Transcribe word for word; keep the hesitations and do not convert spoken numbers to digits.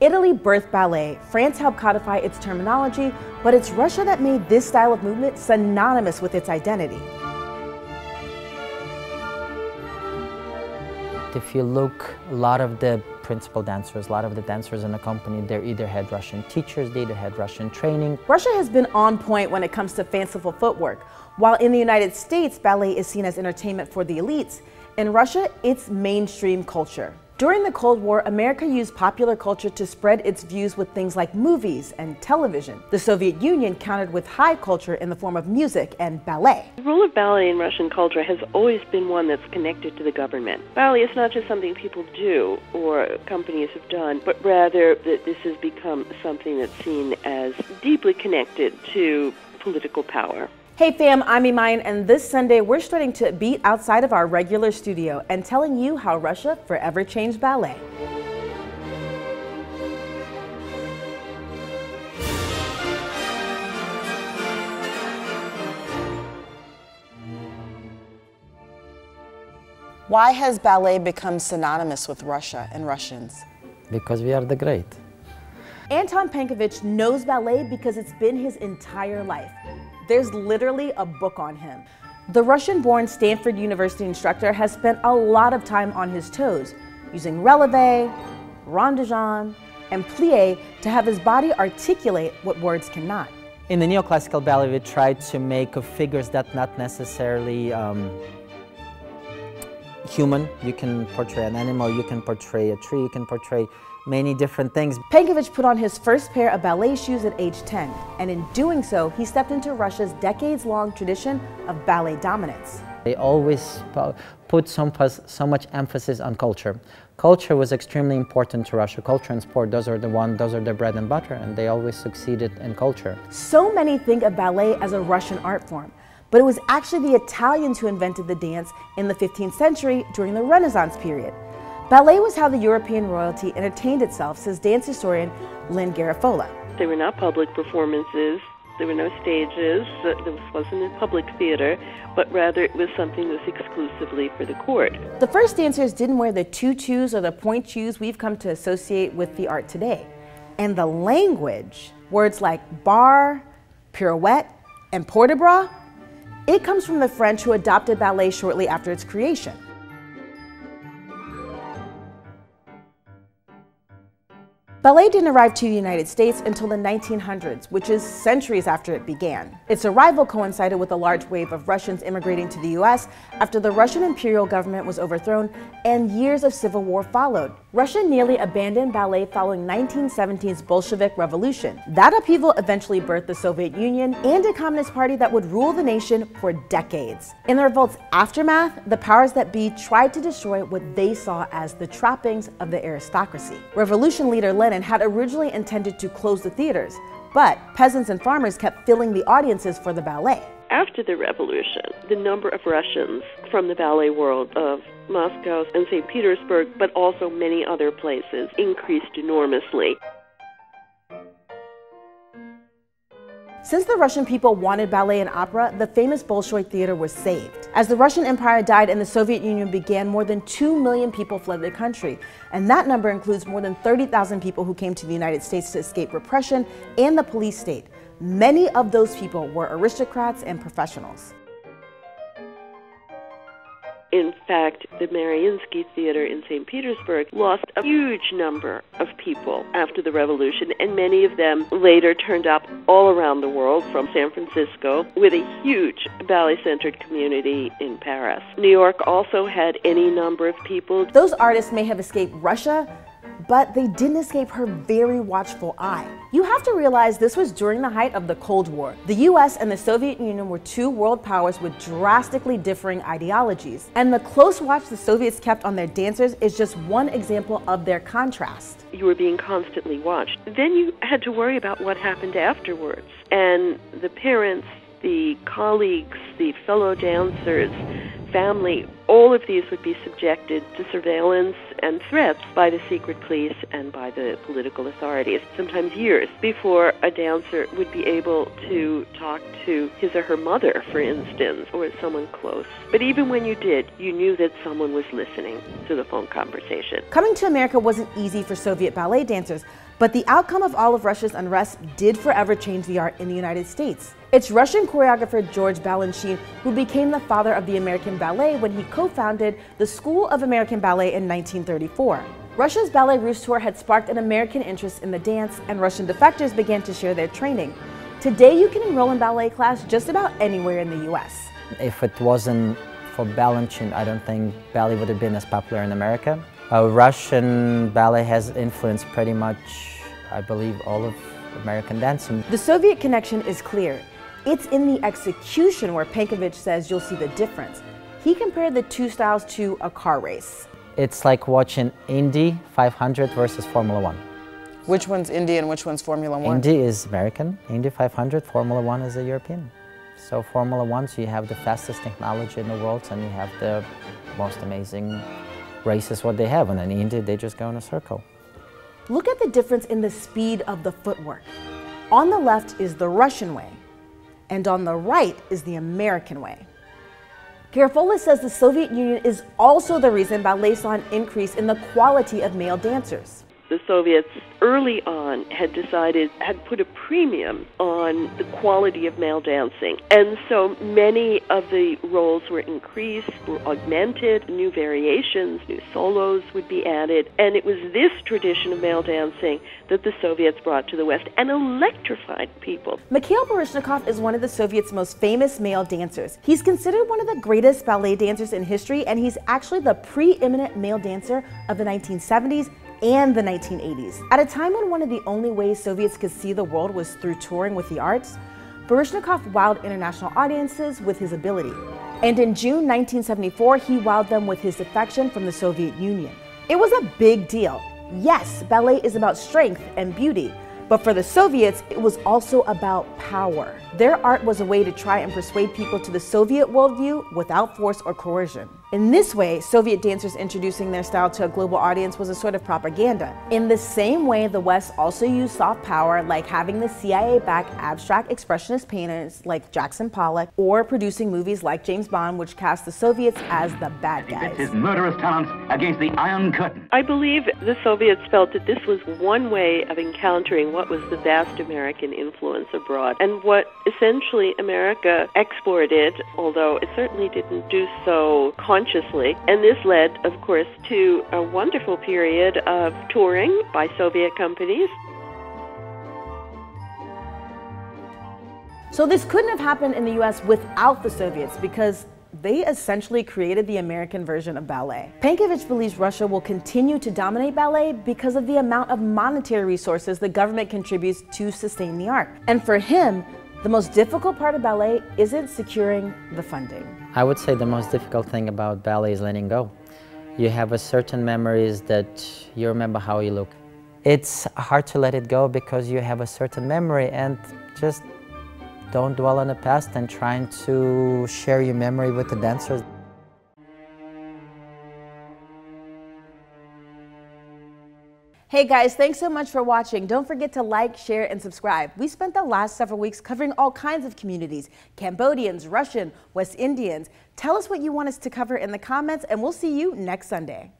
Italy birthed ballet, France helped codify its terminology, but it's Russia that made this style of movement synonymous with its identity. If you look, a lot of the principal dancers, a lot of the dancers in the company, they either had Russian teachers, they either had Russian training. Russia has been on point when it comes to fanciful footwork. While in the United States, ballet is seen as entertainment for the elites, in Russia, it's mainstream culture. During the Cold War, America used popular culture to spread its views with things like movies and television. The Soviet Union countered with high culture in the form of music and ballet. The role of ballet in Russian culture has always been one that's connected to the government. Ballet is not just something people do or companies have done, but rather that this has become something that's seen as deeply connected to political power. Hey fam, I'm Imaeyen, and this Sunday we're starting to beat outside of our regular studio and telling you how Russia forever changed ballet. Why has ballet become synonymous with Russia and Russians? Because we are the great. Anton Pankovich knows ballet because it's been his entire life. There's literally a book on him. The Russian-born Stanford University instructor has spent a lot of time on his toes, using relevé, rond de jambe, and plié to have his body articulate what words cannot. In the neoclassical ballet, we try to make figures that not necessarily um, human. You can portray an animal, you can portray a tree, you can portray many different things. Pankovich put on his first pair of ballet shoes at age ten, and in doing so, he stepped into Russia's decades-long tradition of ballet dominance. They always put so, so much emphasis on culture. Culture was extremely important to Russia. Culture and sport, those are the one, those are their bread and butter, and they always succeeded in culture. So many think of ballet as a Russian art form, but it was actually the Italians who invented the dance in the fifteenth century during the Renaissance period. Ballet was how the European royalty entertained itself, says dance historian Lynn Garafola. They were not public performances, there were no stages, there wasn't a public theater, but rather it was something that was exclusively for the court. The first dancers didn't wear the tutus or the point shoes we've come to associate with the art today. And the language, words like bar, pirouette, and port de bras, it comes from the French who adopted ballet shortly after its creation. Ballet didn't arrive to the United States until the nineteen hundreds, which is centuries after it began. Its arrival coincided with a large wave of Russians immigrating to the U S after the Russian imperial government was overthrown and years of civil war followed. Russia nearly abandoned ballet following nineteen seventeen's Bolshevik Revolution. That upheaval eventually birthed the Soviet Union and a communist party that would rule the nation for decades. In the revolt's aftermath, the powers that be tried to destroy what they saw as the trappings of the aristocracy. Revolution leader Lenin and had originally intended to close the theaters, but peasants and farmers kept filling the audiences for the ballet. After the revolution, the number of Russians from the ballet world of Moscow and Saint Petersburg, but also many other places, increased enormously. Since the Russian people wanted ballet and opera, the famous Bolshoi Theater was saved. As the Russian Empire died and the Soviet Union began, more than two million people fled the country. And that number includes more than thirty thousand people who came to the United States to escape repression and the police state. Many of those people were aristocrats and professionals. In fact, the Mariinsky Theater in Saint Petersburg lost a huge number of people after the revolution, and many of them later turned up all around the world from San Francisco with a huge ballet-centered community in Paris. New York also had any number of people. Those artists may have escaped Russia, but they didn't escape her very watchful eye. You have to realize this was during the height of the Cold War. The U S and the Soviet Union were two world powers with drastically differing ideologies. And the close watch the Soviets kept on their dancers is just one example of their contrast. You were being constantly watched. Then you had to worry about what happened afterwards. And the parents, the colleagues, the fellow dancers, family, all of these would be subjected to surveillance and threats by the secret police and by the political authorities, sometimes years before a dancer would be able to talk to his or her mother, for instance, or someone close. But even when you did, you knew that someone was listening to the phone conversation. Coming to America wasn't easy for Soviet ballet dancers, But the outcome of all of Russia's unrest did forever change the art in the United States. It's Russian choreographer George Balanchine who became the father of the American Ballet when he co-founded the School of American Ballet in nineteen thirty-four. Russia's Ballet Russe tour had sparked an American interest in the dance, and Russian defectors began to share their training. Today you can enroll in ballet class just about anywhere in the U S. If it wasn't for Balanchine, I don't think ballet would have been as popular in America. Uh, Russian ballet has influenced pretty much, I believe, all of American dancing. The Soviet connection is clear. It's in the execution where Pankovich says you'll see the difference. He compared the two styles to a car race. It's like watching Indy five hundred versus Formula One. Which one's Indy and which one's Formula One? Indy is American, Indy five hundred, Formula One is a European. So Formula One, so you have the fastest technology in the world and you have the most amazing races what they have, and in India they just go in a circle. Look at the difference in the speed of the footwork. On the left is the Russian way, and on the right is the American way. Garafola says the Soviet Union is also the reason ballet saw an increase in the quality of male dancers. The Soviets early on had decided, had put a premium on the quality of male dancing. And so many of the roles were increased, were augmented, new variations, new solos would be added. And it was this tradition of male dancing that the Soviets brought to the West and electrified people. Mikhail Baryshnikov is one of the Soviets' most famous male dancers. He's considered one of the greatest ballet dancers in history, and he's actually the preeminent male dancer of the nineteen seventies and the nineteen eighties. At a time when one of the only ways Soviets could see the world was through touring with the arts, Baryshnikov wowed international audiences with his ability. And in June nineteen seventy-four, he wowed them with his defection from the Soviet Union. It was a big deal. Yes, ballet is about strength and beauty, but for the Soviets, it was also about power. Their art was a way to try and persuade people to the Soviet worldview without force or coercion. In this way, Soviet dancers introducing their style to a global audience was a sort of propaganda. In the same way, the West also used soft power, like having the C I A back abstract expressionist painters like Jackson Pollock, or producing movies like James Bond, which cast the Soviets as the bad guys. His murderous talents against the Iron Curtain. I believe the Soviets felt that this was one way of encountering what was the vast American influence abroad, and what essentially America exported, although it certainly didn't do so consciously. Consciously. And this led, of course, to a wonderful period of touring by Soviet companies. So this couldn't have happened in the U S without the Soviets, because they essentially created the American version of ballet. Pankovich believes Russia will continue to dominate ballet because of the amount of monetary resources the government contributes to sustain the art. And for him, the most difficult part of ballet isn't securing the funding. I would say the most difficult thing about ballet is letting go. You have a certain memories that you remember how you look. It's hard to let it go because you have a certain memory, and just don't dwell on the past and trying to share your memory with the dancers. Hey guys, thanks so much for watching. Don't forget to like, share, and subscribe. We spent the last several weeks covering all kinds of communities: Cambodians, Russian, West Indians. Tell us what you want us to cover in the comments, and we'll see you next Sunday.